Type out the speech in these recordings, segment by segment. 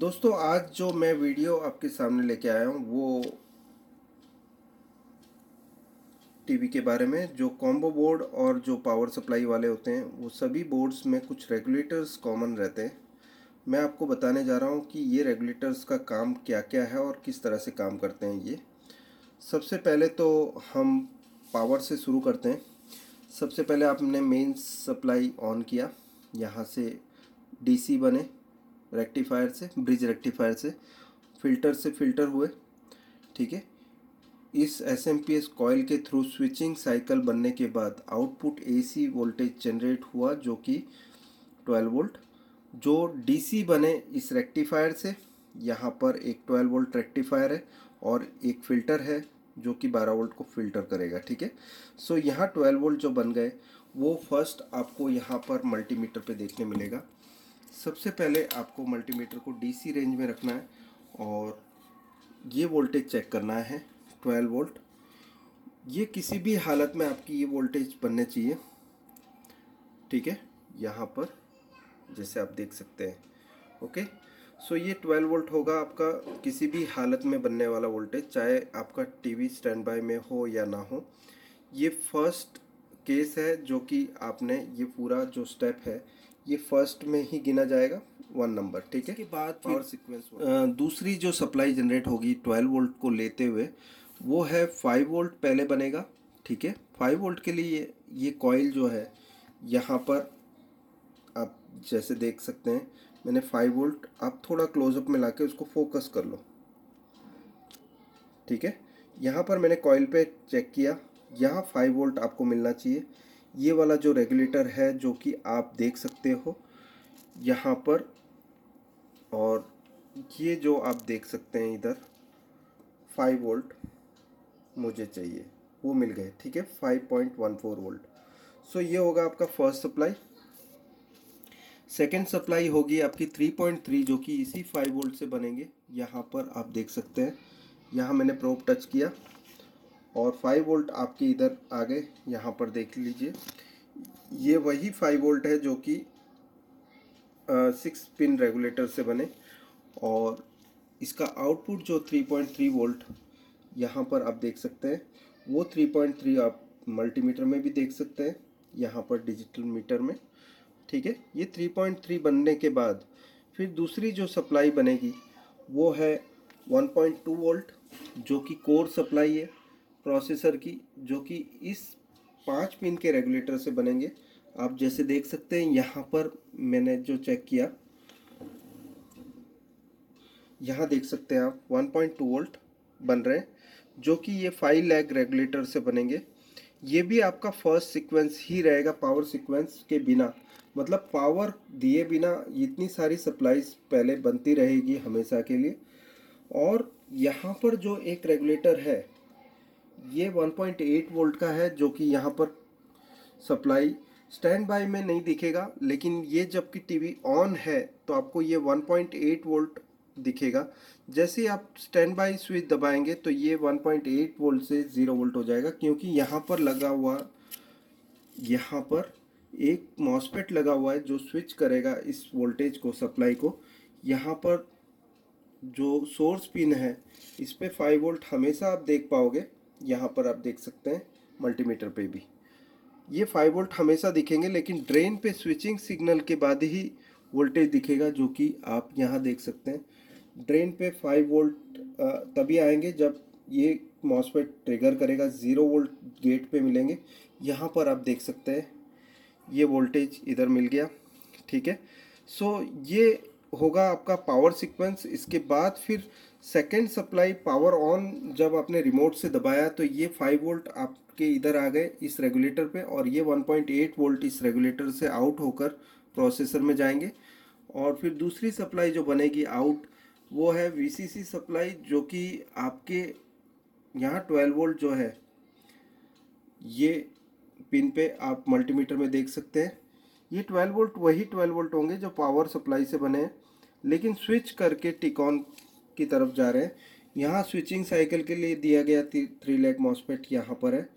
दोस्तों आज जो मैं वीडियो आपके सामने लेके आया हूँ वो टीवी के बारे में, जो कॉम्बो बोर्ड और जो पावर सप्लाई वाले होते हैं वो सभी बोर्ड्स में कुछ रेगुलेटर्स कॉमन रहते हैं। मैं आपको बताने जा रहा हूँ कि ये रेगुलेटर्स का काम क्या क्या है और किस तरह से काम करते हैं। ये सबसे पहले तो हम पावर से शुरू करते हैं। सबसे पहले आपने मेन सप्लाई ऑन किया, यहाँ से डीसी बने रेक्टिफायर से, ब्रिज रेक्टिफायर से, फिल्टर से फिल्टर हुए, ठीक है। इस एसएमपीएस कॉइल के थ्रू स्विचिंग साइकिल बनने के बाद आउटपुट एसी वोल्टेज जनरेट हुआ जो कि 12 वोल्ट, जो डीसी बने इस रेक्टिफायर से। यहाँ पर एक 12 वोल्ट रेक्टिफायर है और एक फ़िल्टर है जो कि 12 वोल्ट को फ़िल्टर करेगा, ठीक है। सो यहाँ 12 वोल्ट जो बन गए वो फर्स्ट आपको यहाँ पर मल्टीमीटर पे देखने मिलेगा। सबसे पहले आपको मल्टीमीटर को डीसी रेंज में रखना है और ये वोल्टेज चेक करना है 12 वोल्ट। ये किसी भी हालत में आपकी ये वोल्टेज बनने चाहिए, ठीक है। यहाँ पर जैसे आप देख सकते हैं, ओके। सो ये 12 वोल्ट होगा आपका किसी भी हालत में बनने वाला वोल्टेज, चाहे आपका टीवी स्टैंड बाय में हो या ना हो। ये फर्स्ट केस है जो कि आपने ये पूरा जो स्टेप है ये फर्स्ट में ही गिना जाएगा, 1 नंबर, ठीक है। इसके बाद पावर सीक्वेंस दूसरी जो सप्लाई जनरेट होगी 12 वोल्ट को लेते हुए वो है 5 वोल्ट पहले बनेगा, ठीक है। 5 वोल्ट के लिए ये कॉइल जो है यहाँ पर आप जैसे देख सकते हैं, मैंने 5 वोल्ट, आप थोड़ा क्लोजअप में लाके उसको फोकस कर लो, ठीक है। यहाँ पर मैंने कॉइल पे चेक किया, यहाँ 5 वोल्ट आपको मिलना चाहिए। ये वाला जो रेगुलेटर है जो कि आप देख सकते हो यहाँ पर, और ये जो आप देख सकते हैं इधर 5 वोल्ट मुझे चाहिए, वो मिल गए, ठीक है, 5.14 वोल्ट। सो ये होगा आपका फर्स्ट सप्लाई। सेकेंड सप्लाई होगी आपकी 3.3 जो कि इसी 5 वोल्ट से बनेंगे। यहाँ पर आप देख सकते हैं, यहाँ मैंने प्रोब टच किया और 5 वोल्ट आपके इधर आ गए। यहाँ पर देख लीजिए, ये वही 5 वोल्ट है जो कि 6 पिन रेगुलेटर से बने, और इसका आउटपुट जो 3.3 वोल्ट यहाँ पर आप देख सकते हैं, वो 3.3 आप मल्टीमीटर में भी देख सकते हैं, यहाँ पर डिजिटल मीटर में, ठीक है। ये 3.3 बनने के बाद फिर दूसरी जो सप्लाई बनेगी वो है 1.2 वोल्ट जो कि कोर सप्लाई है प्रोसेसर की, जो कि इस 5 पिन के रेगुलेटर से बनेंगे। आप जैसे देख सकते हैं, यहाँ पर मैंने जो चेक किया, यहाँ देख सकते हैं आप 1.2 वोल्ट बन रहे हैं जो कि ये 5 लैग रेगुलेटर से बनेंगे। ये भी आपका फर्स्ट सीक्वेंस ही रहेगा, पावर सीक्वेंस के बिना, मतलब पावर दिए बिना इतनी सारी सप्लाईज पहले बनती रहेगी हमेशा के लिए। और यहाँ पर जो एक रेगुलेटर है ये 1.8 वोल्ट का है जो कि यहाँ पर सप्लाई स्टैंड बाय में नहीं दिखेगा, लेकिन ये जबकि टीवी ऑन है तो आपको ये 1.8 वोल्ट दिखेगा। जैसे ही आप स्टैंड बाय स्विच दबाएंगे तो ये 1.8 वोल्ट से 0 वोल्ट हो जाएगा, क्योंकि यहाँ पर लगा हुआ, यहाँ पर एक मॉस्फेट लगा हुआ है जो स्विच करेगा इस वोल्टेज को, सप्लाई को। यहाँ पर जो सोर्स पिन है इस पर 5 वोल्ट हमेशा आप देख पाओगे, यहाँ पर आप देख सकते हैं मल्टीमीटर पे भी ये 5 वोल्ट हमेशा दिखेंगे, लेकिन ड्रेन पे स्विचिंग सिग्नल के बाद ही वोल्टेज दिखेगा, जो कि आप यहाँ देख सकते हैं। ड्रेन पे 5 वोल्ट तभी आएंगे जब ये मॉस्फेट ट्रिगर करेगा, 0 वोल्ट गेट पे मिलेंगे। यहाँ पर आप देख सकते हैं ये वोल्टेज इधर मिल गया, ठीक है। सो ये होगा आपका पावर सीक्वेंस। इसके बाद फिर सेकेंड सप्लाई पावर ऑन जब आपने रिमोट से दबाया तो ये 5 वोल्ट आपके इधर आ गए इस रेगुलेटर पे, और ये 1.8 वोल्ट इस रेगुलेटर से आउट होकर प्रोसेसर में जाएंगे। और फिर दूसरी सप्लाई जो बनेगी आउट वो है वीसीसी सप्लाई, जो कि आपके यहाँ 12 वोल्ट जो है ये पिन पे आप मल्टीमीटर में देख सकते हैं, ये 12 वोल्ट वही 12 वोल्ट होंगे जो पावर सप्लाई से बने, लेकिन स्विच करके टिकॉन की तरफ जा रहे हैं। यहाँ स्विचिंग साइकिल के लिए दिया गया 3 लैग मॉस्फेट यहाँ पर है,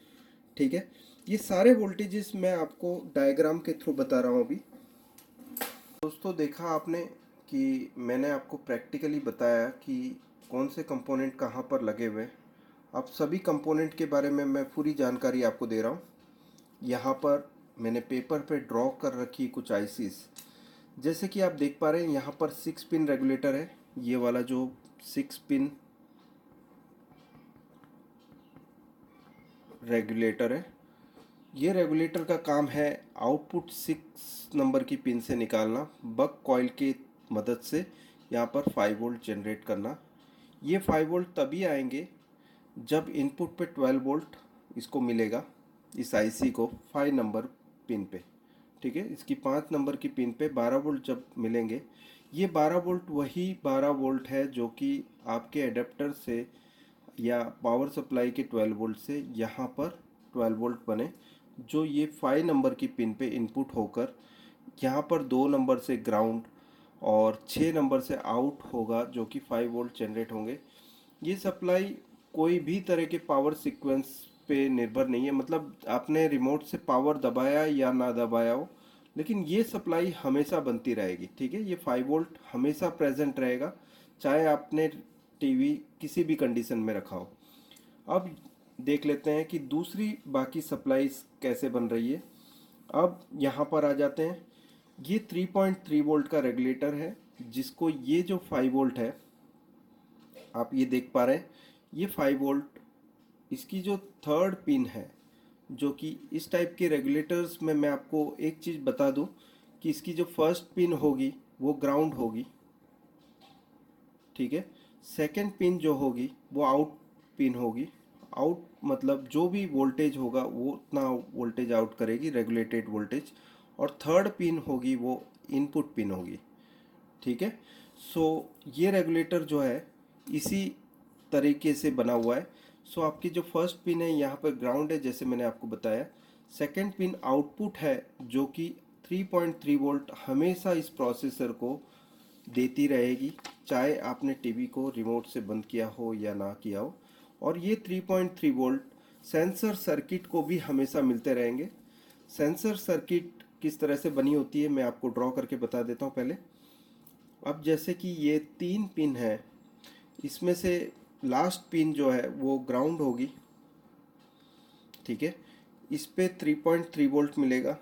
ठीक है। ये सारे वोल्टेजेस मैं आपको डायग्राम के थ्रू बता रहा हूँ अभी। दोस्तों देखा आपने कि मैंने आपको प्रैक्टिकली बताया कि कौन से कंपोनेंट कहाँ पर लगे हुए। अब सभी कंपोनेंट के बारे में मैं पूरी जानकारी आपको दे रहा हूँ। यहाँ पर मैंने पेपर पे ड्रॉ कर रखी कुछ आईसीज़, जैसे कि आप देख पा रहे हैं यहाँ पर 6 पिन रेगुलेटर है, ये वाला जो 6 पिन रेगुलेटर है। ये रेगुलेटर का काम है आउटपुट 6 नंबर की पिन से निकालना, बक कॉइल की मदद से यहाँ पर 5 वोल्ट जनरेट करना। ये 5 वोल्ट तभी आएंगे जब इनपुट पे 12 वोल्ट इसको मिलेगा, इस आईसी को 5 नंबर पिन पे, ठीक है। इसकी 5 नंबर की पिन पे 12 वोल्ट जब मिलेंगे, ये 12 वोल्ट वही 12 वोल्ट है जो कि आपके एडेप्टर से या पावर सप्लाई के 12 वोल्ट से यहाँ पर 12 वोल्ट बने, जो ये 5 नंबर की पिन पे इनपुट होकर यहाँ पर 2 नंबर से ग्राउंड और 6 नंबर से आउट होगा, जो कि 5 वोल्ट जनरेट होंगे। ये सप्लाई कोई भी तरह के पावर सीक्वेंस पे निर्भर नहीं है, मतलब आपने रिमोट से पावर दबाया या ना दबाया हो, लेकिन ये सप्लाई हमेशा बनती रहेगी, ठीक है। ये 5 वोल्ट हमेशा प्रेजेंट रहेगा, चाहे आपने टीवी किसी भी कंडीशन में रखा हो। अब देख लेते हैं कि दूसरी बाकी सप्लाईज कैसे बन रही है। अब यहाँ पर आ जाते हैं, ये 3.3 वोल्ट का रेगुलेटर है, जिसको ये जो 5 वोल्ट है आप ये देख पा रहे हैं, ये 5 वोल्ट इसकी जो 3rd पिन है, जो कि इस टाइप के रेगुलेटर्स में मैं आपको एक चीज़ बता दूं कि इसकी जो 1st पिन होगी वो ग्राउंड होगी, ठीक है। 2nd पिन जो होगी वो आउट पिन होगी, आउट मतलब जो भी वोल्टेज होगा वो उतना वोल्टेज आउट करेगी, रेगुलेटेड वोल्टेज। और 3rd पिन होगी वो इनपुट पिन होगी, ठीक है। सो ये रेगुलेटर जो है इसी तरीके से बना हुआ है। सो आपकी जो 1st पिन है यहाँ पर ग्राउंड है, जैसे मैंने आपको बताया। 2nd पिन आउटपुट है, जो कि 3.3 वोल्ट हमेशा इस प्रोसेसर को देती रहेगी, चाहे आपने टीवी को रिमोट से बंद किया हो या ना किया हो। और ये 3.3 वोल्ट सेंसर सर्किट को भी हमेशा मिलते रहेंगे। सेंसर सर्किट किस तरह से बनी होती है मैं आपको ड्रॉ करके बता देता हूँ पहले। अब जैसे कि ये 3 पिन है, इसमें से लास्ट पिन जो है वो ग्राउंड होगी, ठीक है। इस पे 3.3 वोल्ट मिलेगा,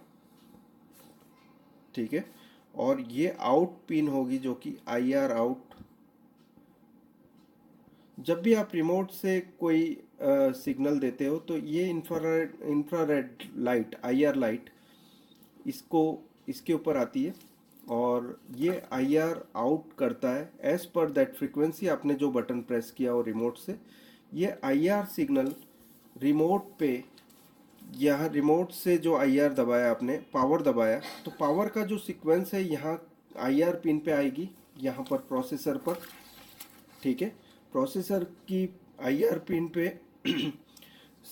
ठीक है। और ये आउट पिन होगी, जो कि IR आउट। जब भी आप रिमोट से कोई सिग्नल देते हो तो ये इंफ्रारेड लाइट IR लाइट इसको इसके ऊपर आती है और ये IR आउट करता है एज पर दैट फ्रीक्वेंसी। आपने जो बटन प्रेस किया हो रिमोट से, ये IR सिग्नल रिमोट पे, यहाँ रिमोट से जो IR दबाया आपने, पावर दबाया, तो पावर का जो सीक्वेंस है यहाँ IR पिन पे आएगी, यहाँ पर प्रोसेसर पर, ठीक है। प्रोसेसर की IR पिन पे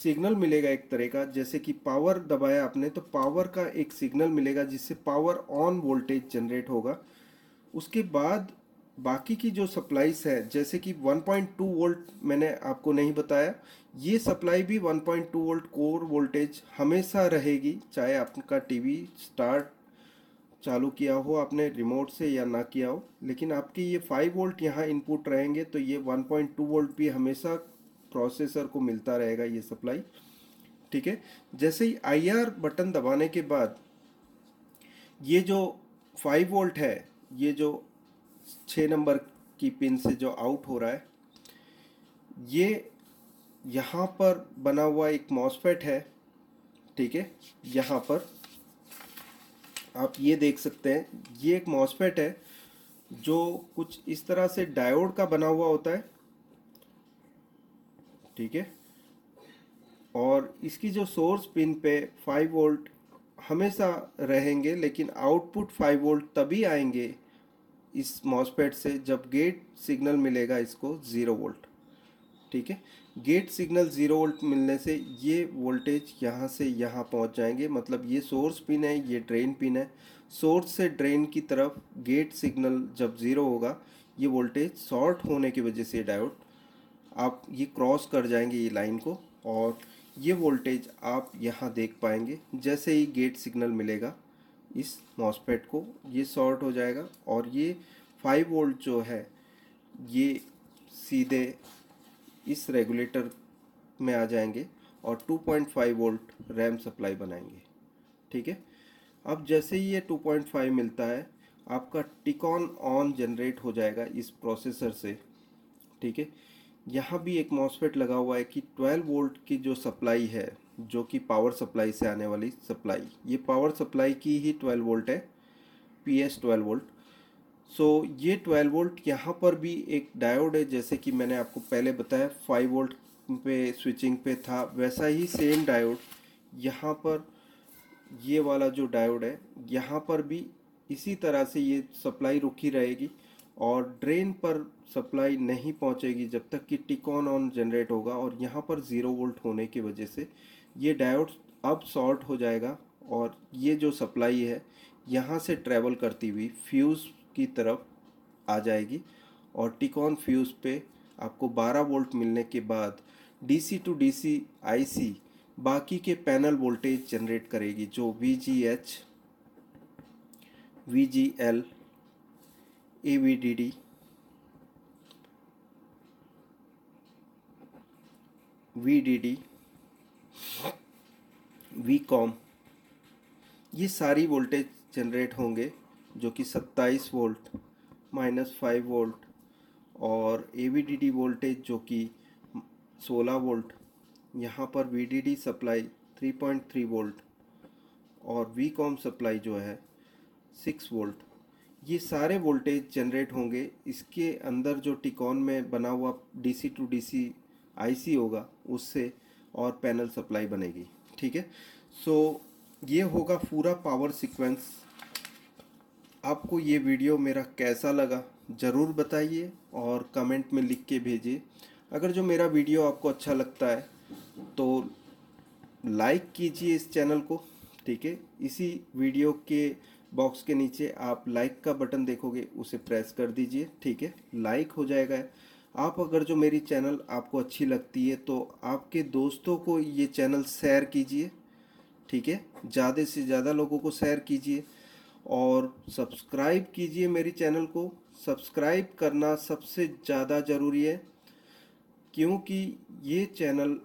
सिग्नल मिलेगा एक तरह का, जैसे कि पावर दबाया आपने तो पावर का एक सिग्नल मिलेगा, जिससे पावर ऑन वोल्टेज जनरेट होगा। उसके बाद बाकी की जो सप्लाईज है, जैसे कि 1.2 वोल्ट मैंने आपको नहीं बताया, ये सप्लाई भी 1.2 वोल्ट कोर वोल्टेज हमेशा रहेगी, चाहे आपका टीवी स्टार्ट चालू किया हो आपने रिमोट से या ना किया हो। लेकिन आपके ये 5 वोल्ट यहाँ इनपुट रहेंगे, तो ये 1.2 वोल्ट भी हमेशा प्रोसेसर को मिलता रहेगा ये सप्लाई, ठीक है। जैसे ही IR बटन दबाने के बाद ये जो 5 वोल्ट है, ये जो 6 नंबर की पिन से जो आउट हो रहा है, ये यहाँ पर बना हुआ एक मॉस्फेट है, ठीक है। यहाँ पर आप ये देख सकते हैं, ये एक मॉस्फेट है जो कुछ इस तरह से डायोड का बना हुआ होता है, ठीक है। और इसकी जो सोर्स पिन पे 5 वोल्ट हमेशा रहेंगे, लेकिन आउटपुट 5 वोल्ट तभी आएंगे इस मॉस्फेट से जब गेट सिग्नल मिलेगा इसको 0 वोल्ट, ठीक है। गेट सिग्नल 0 वोल्ट मिलने से ये वोल्टेज यहाँ से यहाँ पहुँच जाएंगे, मतलब ये सोर्स पिन है, ये ड्रेन पिन है। सोर्स से ड्रेन की तरफ गेट सिग्नल जब 0 होगा, ये वोल्टेज शॉर्ट होने की वजह से डायोड आप ये क्रॉस कर जाएंगे ये लाइन को, और ये वोल्टेज आप यहाँ देख पाएंगे। जैसे ही गेट सिग्नल मिलेगा इस मॉस्फेट को, ये शॉर्ट हो जाएगा और ये 5 वोल्ट जो है ये सीधे इस रेगुलेटर में आ जाएंगे और 2.5 वोल्ट रैम सप्लाई बनाएंगे। ठीक है, अब जैसे ही ये 2.5 मिलता है आपका टिकॉन ऑन जनरेट हो जाएगा इस प्रोसेसर से। ठीक है, यहाँ भी एक मॉस्फेट लगा हुआ है कि 12 वोल्ट की जो सप्लाई है जो कि पावर सप्लाई से आने वाली सप्लाई, ये पावर सप्लाई की ही 12 वोल्ट है, PS 12 वोल्ट। सो ये 12 वोल्ट यहाँ पर भी एक डायोड है, जैसे कि मैंने आपको पहले बताया 5 वोल्ट पे स्विचिंग पे था, वैसा ही सेम डायोड यहाँ पर, ये वाला जो डायोड है यहाँ पर भी इसी तरह से ये सप्लाई रुकी रहेगी और ड्रेन पर सप्लाई नहीं पहुँचेगी जब तक कि टिकॉन ऑन जनरेट होगा। और यहाँ पर 0 वोल्ट होने की वजह से ये डायोड अब शॉर्ट हो जाएगा और ये जो सप्लाई है यहाँ से ट्रैवल करती हुई फ्यूज़ की तरफ आ जाएगी और टिकॉन फ्यूज़ पे आपको 12 वोल्ट मिलने के बाद डीसी टू डीसी आईसी बाकी के पैनल वोल्टेज जनरेट करेगी जो VGH, VGL, AVDD, VDD, VCOM, ये सारी वोल्टेज जनरेट होंगे जो कि 27 वोल्ट -5 वोल्ट और AVDD वोल्टेज जो कि 16 वोल्ट, यहाँ पर VDD सप्लाई 3.3 वोल्ट और VCOM सप्लाई जो है 6 वोल्ट, ये सारे वोल्टेज जनरेट होंगे। इसके अंदर जो टिकॉन में बना हुआ DC टू DC IC होगा उससे और पैनल सप्लाई बनेगी। ठीक है, सो ये होगा पूरा पावर सीक्वेंस। आपको ये वीडियो मेरा कैसा लगा ज़रूर बताइए और कमेंट में लिख के भेजिए। अगर जो मेरा वीडियो आपको अच्छा लगता है तो लाइक कीजिए इस चैनल को। ठीक है, इसी वीडियो के बॉक्स के नीचे आप लाइक का बटन देखोगे, उसे प्रेस कर दीजिए। ठीक है, लाइक हो जाएगा। आप अगर जो मेरी चैनल आपको अच्छी लगती है तो आपके दोस्तों को ये चैनल शेयर कीजिए। ठीक है, ज़्यादा से ज़्यादा लोगों को शेयर कीजिए और सब्सक्राइब कीजिए मेरी चैनल को। सब्सक्राइब करना सबसे ज़्यादा ज़रूरी है क्योंकि ये चैनल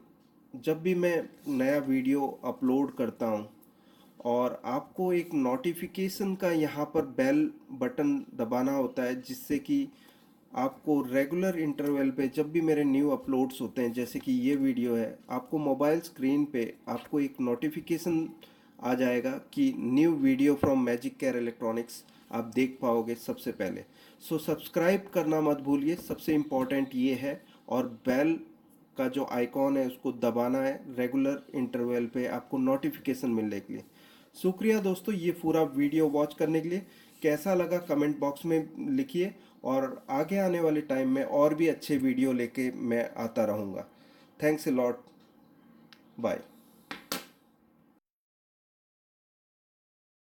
जब भी मैं नया वीडियो अपलोड करता हूँ और आपको एक नोटिफिकेशन का यहाँ पर बेल बटन दबाना होता है जिससे कि आपको रेगुलर इंटरवल पे जब भी मेरे न्यू अपलोड्स होते हैं जैसे कि ये वीडियो है, आपको मोबाइल स्क्रीन पे आपको एक नोटिफिकेशन आ जाएगा कि new video from Magic Care electronics आप देख पाओगे सबसे पहले। सो सब्सक्राइब करना मत भूलिए, सबसे इम्पॉर्टेंट ये है। और बेल का जो आइकॉन है उसको दबाना है रेगुलर इंटरवल पे आपको नोटिफिकेशन मिलने के लिए। शुक्रिया दोस्तों ये पूरा वीडियो वॉच करने के लिए। कैसा लगा कमेंट बॉक्स में लिखिए और आगे आने वाले टाइम में और भी अच्छे वीडियो लेके मैं आता रहूँगा। Thanks a lot, bye.